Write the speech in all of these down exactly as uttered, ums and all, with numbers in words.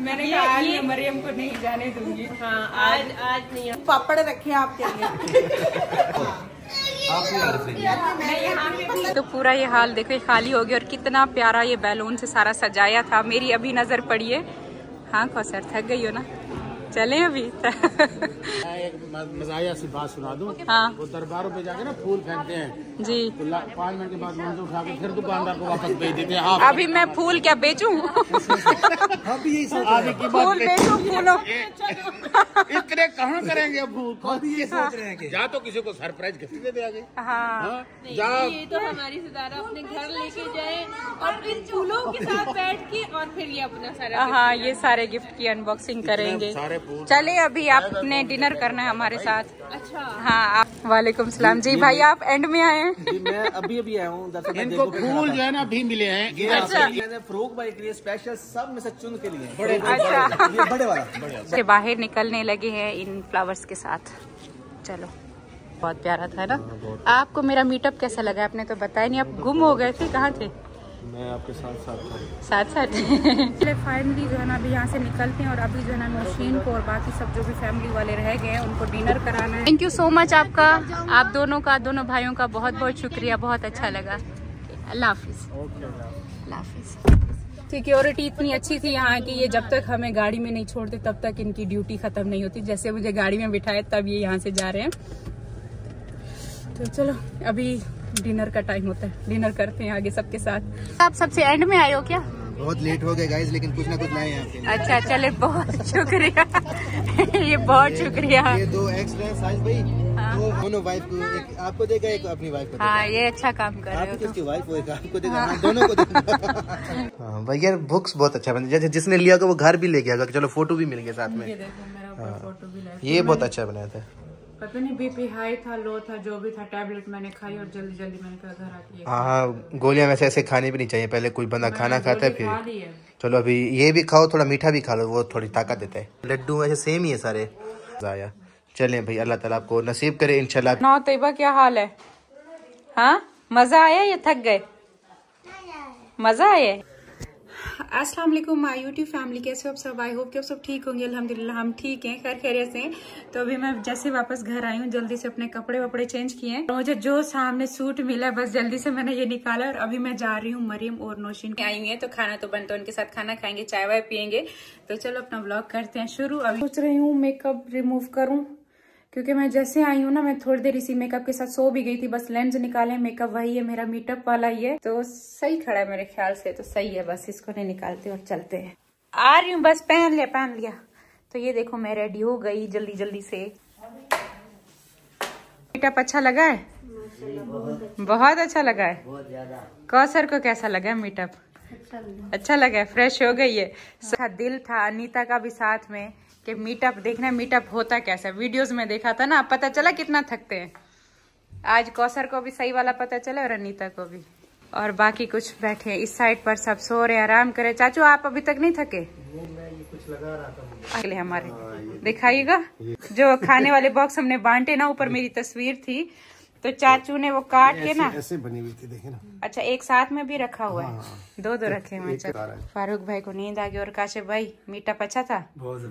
मैंने कहा आज मैं मरियम को नहीं जाने दूंगी। हाँ, आज आज नहीं। पापड़ रखे आपके लिए। तो पूरा ये हाल देखो, खाली हो गया और कितना प्यारा ये बैलून से सारा सजाया था। मेरी अभी नजर पड़ी है। हाँ कौसर, थक गई हो ना, चले अभी। एक मजाया सी बात सुना दूं। हाँ। वो दरबारों पे जाके ना फूल फेंकते हैं जी, तो पाँच मिनट के बाद उठा के फिर दुकानदार को वापस भेज देते हैं। अभी मैं फूल क्या बेचूं? अभी फूल बेचूं, फूलों इतने कहाँ करेंगे? अब ये सोच रहे हैं जा तो किसी को सरप्राइज गिफ्ट दे दे आगे। हाँ ये तो हमारी सितारा अपने घर लेके जाए और इन फूलों के साथ बैठ के और फिर ये अपना सारा, हाँ ये सारे गिफ्ट की अनबॉक्सिंग करेंगे। चले अभी आपने डिनर करना है हमारे साथ। अच्छा हाँ आप, वालेकुम सलाम जी, जी भाई आप एंड में आए हैं? मैं अभी अभी आया हूँ। इनको फूल जो है ना अभी मिले हैं। अच्छा मैंने फरूक भाई के लिए स्पेशल सब में से चुन के लिए बड़े। अच्छा ये बड़े वाला से बाहर निकलने लगे हैं इन फ्लावर्स के साथ। चलो बहुत प्यारा था ना। आपको मेरा मीटअप कैसा लगा? आपने तो बताया नहीं, आप गुम हो गए थे, कहाँ थे? मैं आपके साथ साथ साथ साथ फाइनली जो है ना अभी यहाँ से निकलते हैं और अभी जो है ना मशीन को और बाकी सब जो भी फैमिली वाले रह गए हैं उनको डिनर कराना है। थैंक यू सो मच आपका, आप दोनों का, दोनों भाइयों का बहुत बहुत शुक्रिया, बहुत अच्छा लगा। अल्लाह हाफिज़। अल्लाह हाफिज़। सिक्योरिटी इतनी अच्छी थी यहाँ की, ये जब तक हमें गाड़ी में नहीं छोड़ते तब तक इनकी ड्यूटी खत्म नहीं होती। जैसे मुझे गाड़ी में बिठाए तब ये यहाँ से जा रहे हैं। तो चलो अभी डिनर का टाइम होता है, डिनर करते हैं आगे सबके साथ। आप सबसे एंड में आए हो क्या? बहुत लेट हो गए गाइस, लेकिन कुछ ना कुछ लाए हैं आपके लिए। अच्छा चले, बहुत शुक्रिया। ये बहुत शुक्रिया। ये दो एक्स्ट्रा साइज भाई, वो दोनों वाइफ को, एक आपको देगा एक अपनी वाइफ को। हाँ ये अच्छा काम कर रहे हो। आपकी वाइफ होगा, आपको देगा, दोनों को देगा। भाई यार बुक्स बहुत अच्छा बना, जिसने लिया होगा वो घर भी ले गया होगा। चलो फोटो भी मिल गया साथ में, ये बहुत अच्छा बनाया था। पता नहीं बीपी हाई था, लो था, जो भी था टैबलेट मैंने खाई और जल्दी जल्दी मैंने कहा घर आती है। हाँ गोलियां वैसे ऐसे खानी भी नहीं चाहिए, पहले कोई बंदा खाना खाता है फिर। चलो अभी ये भी खाओ, थोड़ा मीठा भी खा लो, वो थोड़ी ताकत देता है। लड्डू वैसे सेम ही है सारे। चले भाई अल्लाह ताला आपको नसीब करे इंशाल्लाह। नौ तैयबा क्या हाल है? हाँ मजा आया या थक गए? मजा आया। अस्सलाम वालेकुम माय यूट्यूब फैमिली, कैसे हो आप सब? आई होप कि आप सब ठीक होंगे। अल्हम्दुलिल्लाह हम ठीक हैं, खैर खैरियत से हैं। तो अभी मैं जैसे वापस घर आई हूँ, जल्दी से अपने कपड़े वपड़े चेंज किए हैं। मुझे जो सामने सूट मिला बस जल्दी से मैंने ये निकाला और अभी मैं जा रही हूँ मरियम और नौशीन आई हुई है। तो खाना तो बनता है, उनके साथ खाना खाएंगे, चाय वाय पियेंगे। तो चलो अपना व्लॉग करते हैं शुरू। अभी सोच रही हूँ मेकअप रिमूव करूँ, क्योंकि मैं जैसे आई हूँ ना मैं थोड़ी देर इसी मेकअप के साथ सो भी गई थी। बस लेंस निकाले, मेकअप वही है मेरा, मीटअप वाला ही है। तो सही खड़ा है मेरे ख्याल से, तो सही है, बस इसको नहीं निकालते और चलते हैं। आ रही हूँ, बस पहन लिया पहन लिया। तो ये देखो मैं रेडी हो गई जल्दी जल्दी से। मेकअप अच्छा लगा है? बहुत अच्छा लगा है। कौसर को कैसा लगा है मेकअप? अच्छा लगा है, फ्रेश हो गई है। हाँ। दिल था अनीता का भी साथ में कि मीटअप देखना, मीटअप होता कैसा, वीडियोस में देखा था ना, पता चला कितना थकते हैं। आज कौसर को भी सही वाला पता चला और अनीता को भी, और बाकी कुछ बैठे हैं इस साइड पर, सब सो रहे हैं, आराम करे। चाचू आप अभी तक नहीं थके? मैं ये कुछ लगा रहा था अगले हमारे, दिखाइएगा जो खाने वाले बॉक्स हमने बांटे ना, ऊपर मेरी तस्वीर थी तो चाचू ने वो काट के ना ऐसे बनी हुई थी, देखे ना। अच्छा एक साथ में भी रखा हुआ है? दो दो रखे हुए। फारूक भाई को नींद आ गई। और काशिफ भाई मीटअप अच्छा था? बहुत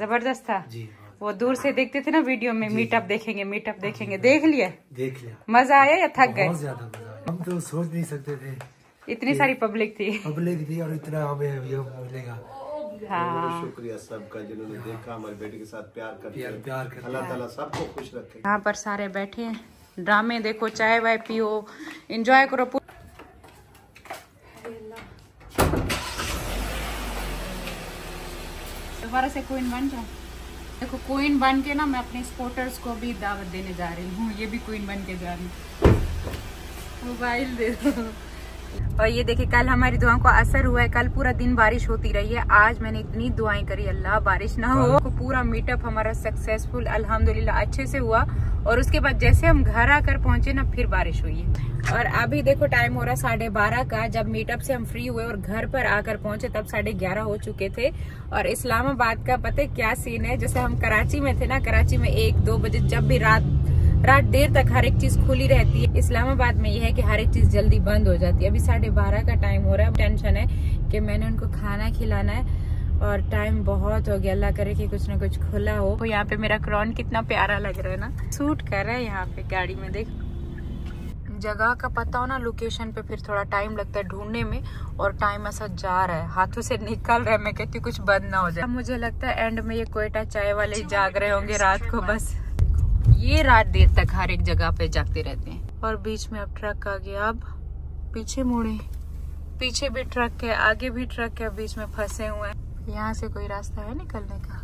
जबरदस्त था जी। वो दूर से देखते थे ना वीडियो में, मीटअप देखेंगे मीटअप देखेंगे, देख लिया देख लिया। मजा आया या थक गए? हम तो सोच नहीं सकते थे इतनी सारी पब्लिक थी पब्लिक थी और इतना हमें मिलेगा। हाँ शुक्रिया सबका जिन्होंने देखा, हमारे बेटे के साथ प्यार कर, अल्लाह ताला सबको खुश रखे। यहाँ पर सारे बैठे हैं, ड्रामे देखो, चाय वाय पियो, एंजॉय करो। दोबारा से क्वीन बन जाओ। देखो क्वीन बन के ना मैं अपने सपोर्टर्स को भी दावत देने जा रही हूँ, ये भी क्वीन बन के जा रही हूँ। मोबाइल दे दो। और ये देखिए कल हमारी दुआओं का असर हुआ है, कल पूरा दिन बारिश होती रही है। आज मैंने इतनी दुआएं करी अल्लाह बारिश ना हो। पूरा मीटअप हमारा सक्सेसफुल अल्हम्दुलिल्लाह अच्छे से हुआ, और उसके बाद जैसे हम घर आकर पहुंचे ना फिर बारिश हुई। और अभी देखो टाइम हो रहा साढ़े बारह का, जब मीटअप से हम फ्री हुए और घर पर आकर पहुंचे तब साढ़े ग्यारह हो चुके थे। और इस्लामाबाद का पता है क्या सीन है, जैसे हम कराची में थे ना, कराची में एक दो बजे जब भी रात रात देर तक हर एक चीज खुली रहती है, इस्लामाबाद में यह है कि हर एक चीज जल्दी बंद हो जाती है। अभी साढ़े बारह का टाइम हो रहा है, टेंशन है कि मैंने उनको खाना खिलाना है और टाइम बहुत हो गया, अल्लाह करे कि कुछ ना कुछ खुला हो। तो यहाँ पे मेरा क्रॉन कितना प्यारा लग रहा है ना, सूट कर रहा है यहाँ पे गाड़ी में। देख, जगह का पता हो ना, लोकेशन पे फिर थोड़ा टाइम लगता है ढूंढने में, और टाइम ऐसा जा रहा है, हाथों से निकल रहा है। मैं कहती हूँ कुछ बंद ना हो जाए। मुझे लगता है एंड में ये कोयटा चाय वाले जाग रहे होंगे रात को, बस ये रात देर तक हर एक जगह पे जागते रहते हैं। और बीच में अब ट्रक आ गया, अब पीछे मुड़े, पीछे भी ट्रक है, आगे भी ट्रक है, बीच में फंसे हुए हैं। यहाँ से कोई रास्ता है निकलने का,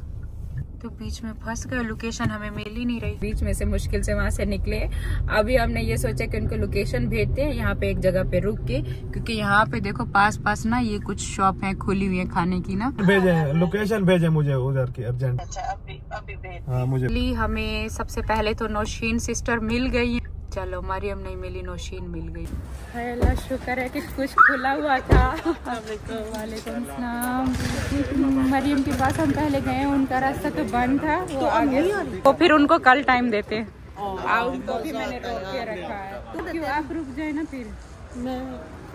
तो बीच में फंस गए, लोकेशन हमें मिल ही नहीं रही। बीच में से मुश्किल से वहाँ से निकले। अभी हमने ये सोचा कि उनको लोकेशन भेजते हैं, यहाँ पे एक जगह पे रुक के, क्योंकि यहाँ पे देखो पास पास ना ये कुछ शॉप है खुली हुई है खाने की ना। भेजे लोकेशन भेजे मुझे उधर की अर्जेंट। अच्छा अभी अभी भेज। हाँ मुझे ली। हमें सबसे पहले तो नौशीन सिस्टर मिल गयी। चलो, मरियम नहीं मिली, नौशीन मिल गई। हाय अल्लाह, शुक्र है कि कुछ खुला हुआ था। वालेकुम सलाम। मरियम के पास हम पहले गए, उनका रास्ता तो बंद था, वो तो आगे तो फिर उनको कल टाइम देते हैं। उनको भी मैंने रोक के रखा है, क्यों आप रुक जाए ना, फिर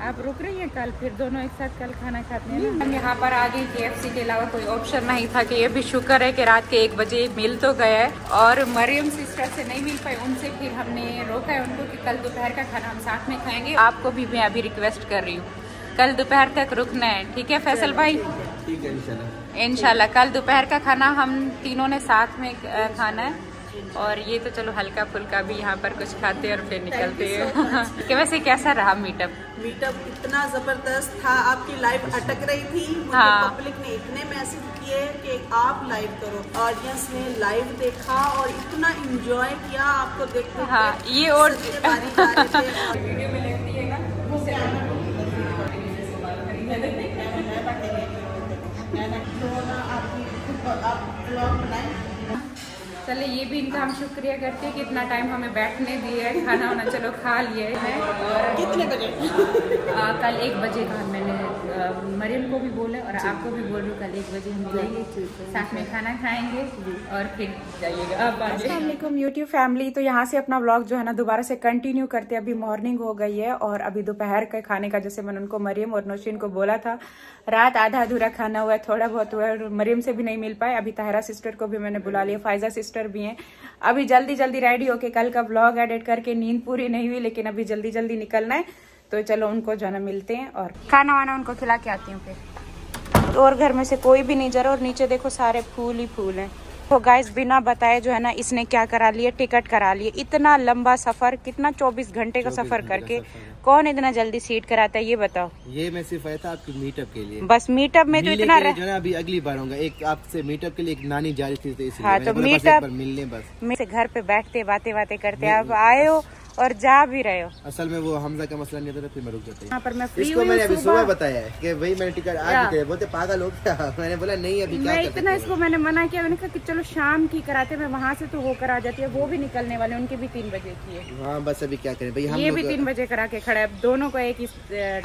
आप रुक रही हैं कल, फिर दोनों एक साथ कल खाना खाते हैं। हम यहाँ पर आ गए, के एफ सी के अलावा कोई ऑप्शन नहीं था। कि ये भी शुक्र है कि रात के एक बजे मिल तो गया है। और मरियम सिस्टर से नहीं मिल पाए, उनसे फिर हमने रोका है उनको कि कल दोपहर का खाना हम साथ में खाएंगे। आपको भी मैं अभी रिक्वेस्ट कर रही हूँ, कल दोपहर तक रुकना है, ठीक है फैसल भाई? ठीक है इंशाल्लाह, इंशाल्लाह कल दोपहर का खाना हम तीनों ने साथ में खाना है। और ये तो चलो हल्का फुल्का भी यहाँ पर कुछ खाते हैं और फिर निकलते हैं। कि वैसे कैसा रहा मीटअप? मीटअप इतना जबरदस्त था, आपकी लाइफ अटक रही थी। हाँ। पब्लिक ने इतने मैसेज किए कि आप लाइव करो, ऑडियंस ने लाइव देखा और इतना एंजॉय किया आपको देखते। हाँ ये और वीडियो में लगती है ना। चले, ये भी इनका हम शुक्रिया करते हैं कि इतना टाइम हमें बैठने दिया है, खाना वाना चलो खा लिए हैं। और कितने बजे? कल एक बजे का मैंने मरियम को भी बोला और आपको भी बोल रही हूँ, कल एक बजे हम मिलेंगे, साथ में खाना खाएंगे और फिर जाइएगा। अस्सलाम वालेकुम यूट्यूब फैमिली। तो यहाँ से अपना व्लॉग जो है ना दोबारा से कंटिन्यू करते हैं। अभी मॉर्निंग हो गई है और अभी दोपहर के खाने का, जैसे मैंने उनको मरियम और नौशीन को बोला था, रात आधा अधूरा खाना हुआ है, थोड़ा बहुत हुआ है। मरियम से भी नहीं मिल पाए, अभी ताहिरा सिस्टर को भी मैंने बुला लिया, फायजा सिस्टर भी हैं। अभी जल्दी जल्दी रेडी होके कल का ब्लॉग एडिट करके, नींद पूरी नहीं हुई लेकिन अभी जल्दी जल्दी निकलना है, तो चलो उनको जाना मिलते हैं और खाना वाना उनको खिला के आती हूँ फिर। तो और घर में से कोई भी नहीं जरा, और नीचे देखो सारे फूल ही फूल हैं। तो गाइस बिना बताए जो है ना इसने क्या करा लिया, टिकट करा लिया। इतना लंबा सफर, कितना चौबीस घंटे का सफर करके कौन इतना जल्दी सीट कराता है, ये बताओ। ये मैं सिर्फ आया था आपकी मीटअप के लिए, बस मीटअप में तो इतना रह... जो है अभी अगली बार होगा एक आपसे मीटअप के लिए, एक नानी जा रही थी। हाँ तो मीटअप मिलने, बस मेरे घर पे बैठते बातें बातें करते, आप आए हो और जा भी रहे हो। असल में वो हमजा का मसला नहीं था, फिर मैं रुक जाता हूं यहां पर। मैं फ्री इसको मैंने अभी सुबह बताया कि भाई मैंने टिकट आज दी, बोलते पागल हो गया। मैंने बोला नहीं अभी क्या करते, इतना इसको मैंने मना किया। मैंने कहा कि चलो शाम की कराते, मैं वहां से तो होकर आ जाती है। वो भी निकलने वाले, उनके भी तीन बजे की है। हाँ बस अभी क्या करें भाई, हम ये भी तीन बजे करा के खड़ा है, दोनों को एक ही।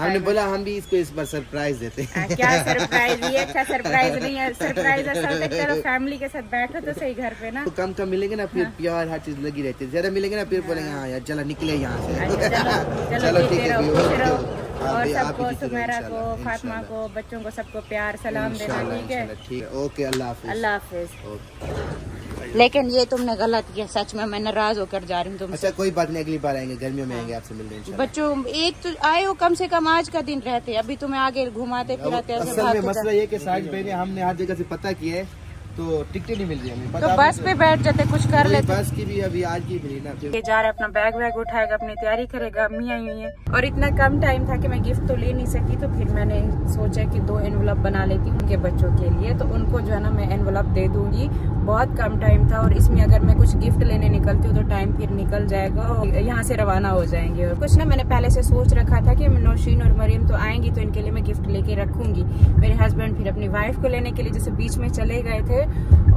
हमने बोला हम भी इसको इस बार सरप्राइज देते हैं। क्या सरप्राइज है? अच्छा सरप्राइज नहीं है, सरप्राइज है। चलो फैमिली के साथ बैठो तो सही घर पे ना, कम कम मिलेंगे ना, फिर प्यार हर चीज लगी रहती है। ज्यादा मिलेंगे ना फिर बोलेंगे हाँ यार चलो निकले यहाँ से। चलो, चलो ठीक है। और सबको, सुमेरा को, फातिमा को, बच्चों को, सबको प्यार सलाम देना, ठीक है? ठीक है, ओके, अल्लाह हाफिज, अल्लाह हाफिज। लेकिन ये तुमने गलत किया, सच में मैं नाराज होकर जा रही हूँ तुम। अच्छा कोई बात नहीं, अगली बार आएंगे, गर्मियों में आएंगे आपसे मिलने। बच्चों एक तो आए हो, कम से कम आज का दिन रहते, अभी तुम्हें आगे घुमाते फिराते। मसला ये कि साज बहने हमने हर जगह से पता किया है, तो टिकटें नहीं मिल रही हमें, तो बस पे बैठ जाते, कुछ कर लेते। बस की भी अभी आज की मिली ना। ये जा रहा है, अपना बैग वैग उठाएगा, अपनी तैयारी करेगा। मियाँ आई हुई है और इतना कम टाइम था कि मैं गिफ्ट तो ले नहीं सकी, तो फिर मैंने सोचा कि दो एनवलप बना लेती हूँ उनके बच्चों के लिए, तो उनको जो है ना मैं एनवलप दे दूंगी। बहुत कम टाइम था और इसमें अगर मैं कुछ गिफ्ट लेने निकलती हूँ तो टाइम फिर निकल जाएगा और यहाँ से रवाना हो जाएंगे। और कुछ ना मैंने पहले से सोच रखा था कि नौशीन और मरियम तो आएंगी, तो इनके लिए मैं गिफ्ट लेके रखूंगी। मेरे हस्बैंड फिर अपनी वाइफ को लेने के लिए जैसे बीच में चले गए थे,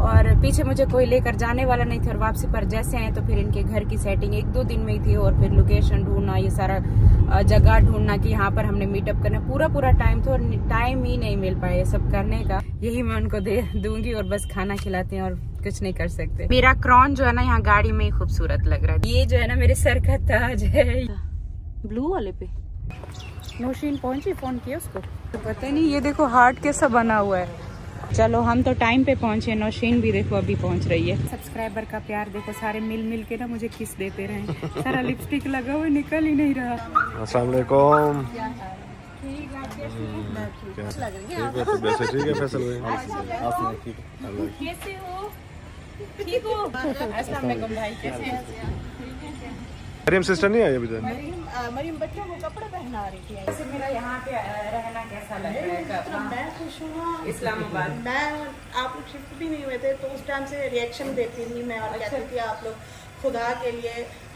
और पीछे मुझे कोई लेकर जाने वाला नहीं था। और वापसी पर जैसे हैं तो फिर इनके घर की सेटिंग एक दो दिन में ही थी, और फिर लोकेशन ढूंढना, ये सारा जगह ढूंढना कि यहाँ पर हमने मीटअप करना, पूरा पूरा टाइम था और टाइम ही नहीं मिल पाया सब करने का। यही मैं उनको दे दूंगी और बस खाना खिलाते हैं और कुछ नहीं कर सकते। मेरा क्रॉन जो है ना यहाँ गाड़ी में ही खूबसूरत लग रहा है। ये जो है ना मेरे सर का ताज है, ब्लू वाले पे। नौशीन पहुंची, फोन किया उसको, पता नहीं। ये देखो हार्ट कैसा बना हुआ है, चलो हम तो टाइम पे पहुंचे। नौशीन भी देखो अभी पहुंच रही है। सब्सक्राइबर का प्यार देखो, सारे मिल मिल के ना मुझे किस देते रहे। सारा लिपस्टिक लगा हुआ निकल ही नहीं रहा। अस्सलाम वालेकुम। कैसे हो? ठीक हो? अस्सलाम वालेकुम भाई, कैसे हैं? मरियम सिस्टर नहीं आई अभी तक। मरियम बच्चों को कपड़ा पहना रही थी। ऐसे मेरा यहाँ पे रहना कैसा लग रहा है? मैं खुश हूँ। इस्लामाबाद मैं आप लोग शिफ्ट भी नहीं हुए थे तो उस टाइम से रिएक्शन देती थी मैं और कहती थी आप लोग खुदा के लिए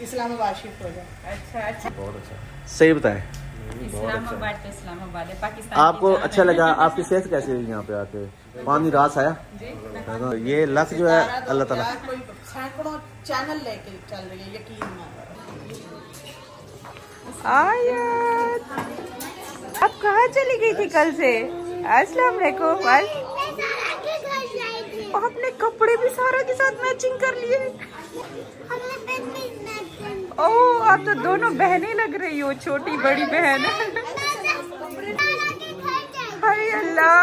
इस्लामाबाद शिफ्ट हो जाए। अच्छा अच्छा, बहुत अच्छा। सही बताए, इस्लामाबाद तो इस्लामाबाद है, पाकिस्तान। आपको अच्छा लगा? आपकी सेहत कैसी हुई यहाँ पे आके? पानी रास आया? ये लक्ष्य जो है अल्लाह ताला सैकड़ों चैनल लेके चल रही है, यकीन आयत। आप कहाँ चली गई थी कल से? अस्सलाम वालेकुम। आपने कपड़े भी सारा के साथ मैचिंग कर लिए। ओह, आप तो दोनों बहनें लग रही हो, छोटी बड़ी बहन। अरे अल्लाह,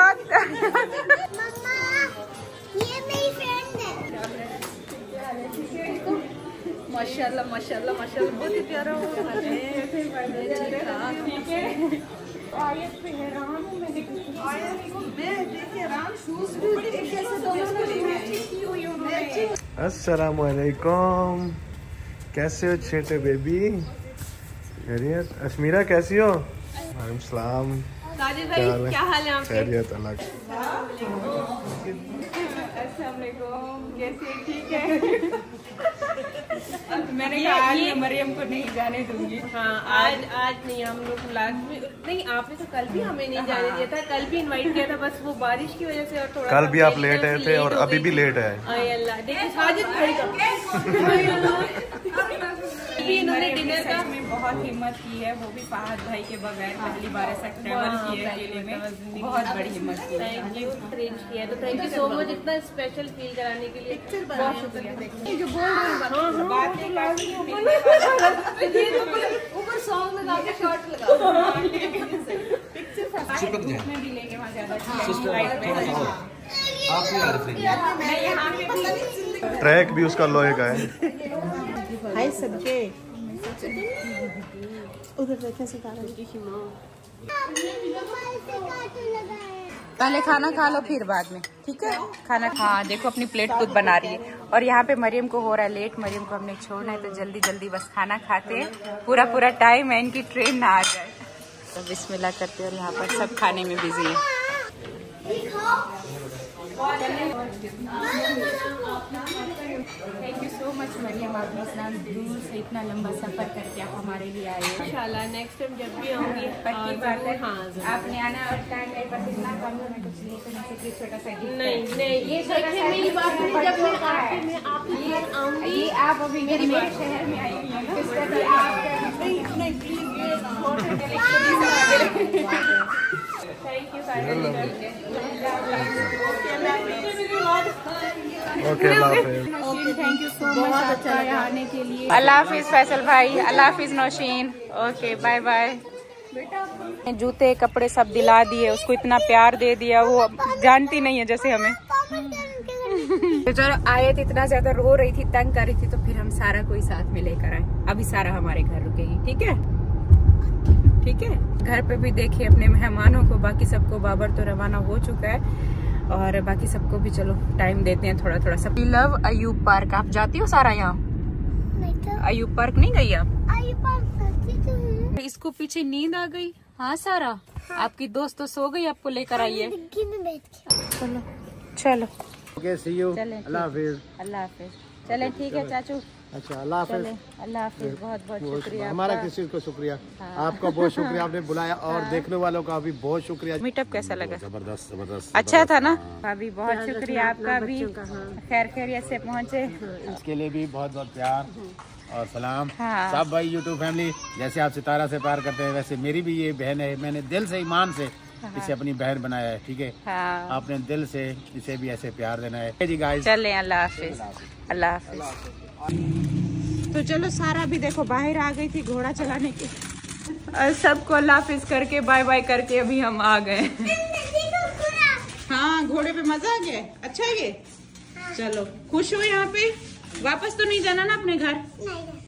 ये मेरी फ्रेंड है। माशाल्लाह माशाल्लाह माशाल्लाह, बहुत ही प्यारा हो रहा है। अस्सलाम वालेकुम, कैसे हो छोटे बेबी? खैरियत? अश्मीरा कैसी हो? वालेकुम सलाम। क्या हाल है आपके? खैरियत अल्लाह। कैसे? ठीक है। मैंने ये, कहा ये, मरियम को नहीं जाने दूंगी। हाँ, आज आज नहीं, हम लोग लास्ट में नहीं। आपने तो कल भी हमें नहीं जाने दिया था, कल भी इनवाइट किया था, बस वो बारिश की वजह से और थोड़ा कल भी आप लेट आए थे और अभी भी लेट है। इन्होंने डिनर का में बहुत हिम्मत की है, वो भी फहद भाई के बगैर पहली बार ऐसा ट्रैवल किया है, बहुत बड़ी हिम्मत की है। तो थैंक यू सो मच इतना स्पेशल फील कराने के लिए, बहुत शुक्रिया। जो बोल रहे ऊपर सॉन्ग लगा के शॉट लगा पिक्चर में भी लेंगे वहाँ ज्यादा। ट्रैक भी उसका लोहे का है। हाय सबके, उधर देखें सितारा की मां। पहले खाना खा लो फिर बाद में, ठीक है? खाना खा। देखो अपनी प्लेट खुद बना रही है। और यहाँ पे मरियम को हो रहा है लेट, मरियम को हमने छोड़ना है तो जल्दी जल्दी बस खाना खाते हैं। पूरा पूरा टाइम है, इनकी ट्रेन ना आ जाए तो बिस्मिल्लाह करते हैं। और यहाँ पर सब खाने में बिजी है। Thank you so much Mariam, आपने इतना दूर से इतना लंबा सफर करके आप हमारे लिए आए हैं। इंशाल्लाह नेक्स्ट टाइम जब भी आऊँगी पक्की बात है। हाँ, आपने आना और टाइम नहीं, बस इतना कम है। मैं कुछ लेकर नहीं सकती, छोटा सा नहीं नहीं ये छोटा सा मेरी बात है। जब मैं आके मैं आपके आऊँगी, आप अभी मेरे शहर में आई हुई है, उसका भी आप इतने please. Thank you. Okay okay, thank you so much अच्छा आने के लिए। अल्लाह हाफिज फैसल भाई, अल्लाह हाफिज नौशीन। Okay bye bye. बेटा जूते कपड़े सब दिला दिए उसको, इतना प्यार दे दिया, वो जानती नहीं है जैसे हमें। जब आयत इतना ज्यादा रो रही थी, तंग कर रही थी, तो फिर हम सारा कोई साथ में लेकर आए। अभी सारा हमारे घर रुकेगी, ठीक है? ठीक है, घर पे भी देखिए अपने मेहमानों को। बाकी सबको बाबर तो रवाना हो चुका है और बाकी सबको भी चलो टाइम देते हैं थोड़ा थोड़ा सा। लव अयूब पार्क, आप जाती हो सारा? यहाँ अयूब पार्क नहीं गई आप? अयूब पार्क तो इसको पीछे नींद आ गई। हाँ सारा, हाँ। आपकी दोस्त तो सो गई, आपको लेकर आई है। चलो चलो अल्लाह हाफिज। चले ठीक है चाचू। अच्छा अल्लाह हाफिज। अल्लाह हाफिज, बहुत बहुत शुक्रिया। हमारा किस चीज़ को शुक्रिया? हाँ। आपका बहुत शुक्रिया, आपने बुलाया। और हाँ। देखने वालों का भी बहुत शुक्रिया। मीटअप कैसा लगा? जबरदस्त जबरदस्त, अच्छा था ना? अभी बहुत शुक्रिया आपका भी। खैर खैरियत से पहुँचे, इसके लिए भी बहुत बहुत प्यार और सलाम। हाँ। सब भाई यूट्यूब फैमिली, जैसे आप सितारा से प्यार करते हैं वैसे मेरी भी ये बहन है। मैंने दिल से ईमान से इसे अपनी बहन बनाया है, ठीक है? आपने दिल से इसे भी ऐसे प्यार देना है जी गाइस। चले अल्लाह हाफिज, अल्लाह हाफिज। तो चलो सारा भी देखो बाहर आ गई थी घोड़ा चलाने के। सबको अल्लाह हाफिज करके बाय बाय करके अभी हम आ गए। हाँ घोड़े पे मजा आ गया, अच्छा है ये। हाँ। चलो खुश हो यहाँ पे, वापस तो नहीं जाना ना अपने घर।